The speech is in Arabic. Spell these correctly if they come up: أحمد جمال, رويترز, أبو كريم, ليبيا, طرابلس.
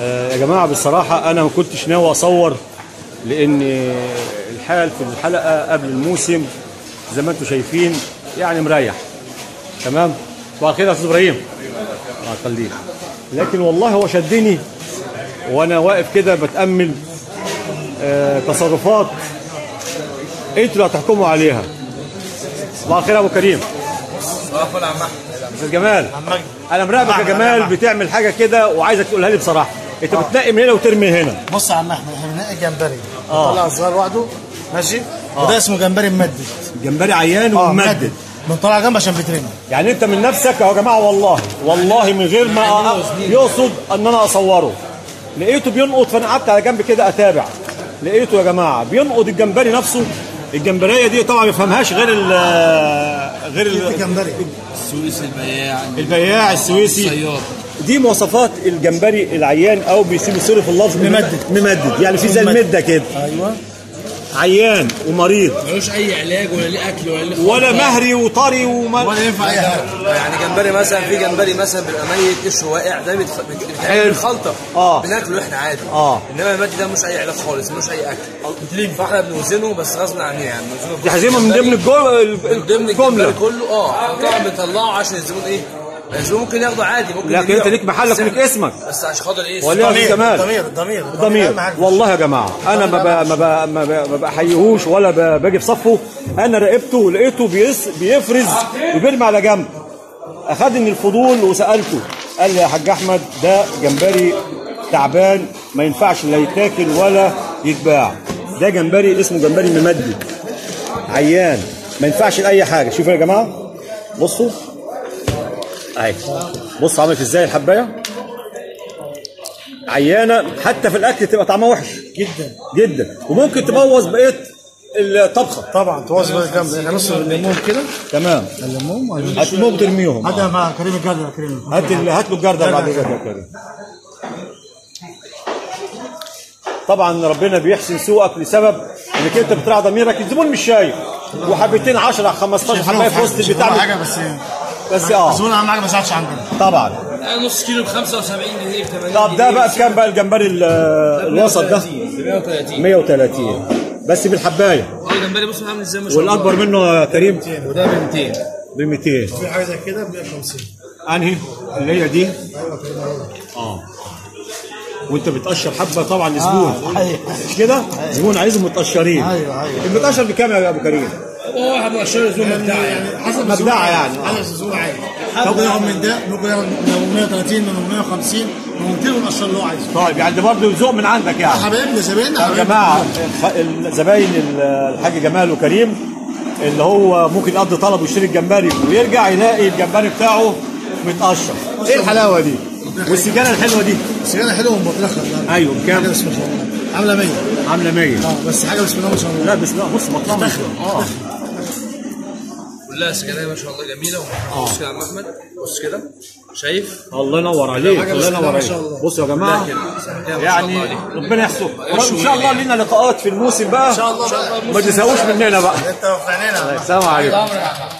يا جماعه بصراحه انا ما كنتش ناوي اصور، لان الحال في الحلقه قبل الموسم زي ما انتم شايفين يعني مريح تمام. وعلى خير يا استاذ ابراهيم الله يخليك، لكن والله هو شدني وانا واقف كده بتامل تصرفات انتوا اللي هتحكموا عليها. صباح الخير يا ابو كريم. صباح الفل يا عم احمد. استاذ جمال انا مراقبك يا جمال بتعمل حاجه كده وعايزك تقولها لي بصراحه، انت بتنقي من هنا وترمي هنا. بص يا عم احمد احنا بننقي جمبري بنطلع الصغير لوحده ماشي، وده اسمه جمبري ممدد، جمبري عيان وممدد بنطلع جنبه عشان بيترمي. يعني انت من نفسك يا جماعه والله من غير ما يقصد ان انا اصوره لقيته بينقط، فانا قعدت على جنب كده اتابع، لقيته يا جماعه بينقط الجمبري نفسه. الجمبريه دي طبعا ما يفهمهاش غير الجمبري السويسي البياع السويسي. دي مواصفات الجمبري العيان او بيصير في اللفظ ممدد، يعني في زي المده كده. ايوه عيان ومريض ملوش اي علاج ولا ليه اكل ولا مهري وطري ولا ينفع اي حاجه. يعني جمبري مثلا في جمبري مثلا بيبقى ميت قشره واقع ده بيتعمل الخلطه بناكله احنا عادي، انما المادي ده مش اي علاج خالص مش اي اكل، فاحنا بنوزنه بس غصب عننا. يعني دي حزيمه من ضمن الجمله كله طبعا بيطلعوا عشان يزنون ايه بس ممكن ياخده عادي ممكن. لكن انت ليك محلك وليك اسمك بس عشان خاطر ايه الضمير. والله يا جماعه انا ما بحييهوش ولا باجي في صفه، انا راقبته لقيته بيفرز وبيرمي على جنب، اخدني الفضول وسالته قال لي يا حاج احمد ده جمبري تعبان ما ينفعش لا يتاكل ولا يتباع، ده جمبري اسمه جمبري ممدد عيان ما ينفعش لاي حاجه. شوفوا يا جماعه بصوا اهي، بص عملت ازاي الحبايه عيانه، حتى في الاكل تبقى طعمها وحش جدا جدا وممكن تبوظ بقيه الطبخه. طبعا تبوظ بقيه الطبخه. نص الليمون كده تمام، الليمون هتموت ترميهم. هات مع كريم الجردل يا كريم، هات له الجردل بعد كده يا كريم. طبعا ربنا بيحسن سوقك لسبب انك انت بتراعي ضميرك، الزبون مش شايف وحبتين 10 15 حبايه في وسط بتاع حاجه بس الزبون اهم حاجه ما يزعلش عندنا. طبعا نص كيلو ب 75 جنيه ب 80 جنيه. طب ده بقى بكام بقى الجمبري الوسط ده؟ 130 بس بالحبايه. الجمبري بص عامل ازاي ما شاء الله، والاكبر منه يا كريم وده ب 200 في حاجه زي كده ب 150. انهي اللي هي دي؟ ايوه كده وانت بتقشر حبه طبعا لزبون مش كده؟ زبون عايزهم متقشرين. ايوه المتقشر بكام يا ابو كريم؟ هو واحد مقشر الزبون مبدعه يعني حسب مبدعه يعني حسب الزبون عادي. طب ياخد من ده ممكن ياخد من 130 من 150 من 200 ونقشر اللي هو عايزه. طيب يعني ده برضه ذوق من عندك يعني. حبايبنا زبايننا يا جماعه زباين الحاج جمال وكريم اللي هو ممكن يقضي طلب ويشتري الجمبري ويرجع يلاقي الجمبري بتاعه متقشر. ايه الحلاوه دي؟ والسجاره الحلوه دي. السجاره حلوه ومبطرخه. ايوه بكام؟ عامله 100. عامله 100 بس حاجه بسم الله ما شاء الله. لا بسم الله بص بطلها كلها سجاره ما شاء الله جميله. بص كده يا عم احمد بص كده شايف؟ الله ينور عليك الله ينور عليك. بصوا يا جماعه يعني ربنا يحفظكم ان شاء الله، لينا لقاءات في الموسم بقى ان شاء الله ما تزهقوش مننا بقى. انت وفنانه الله يسلمك عليكم.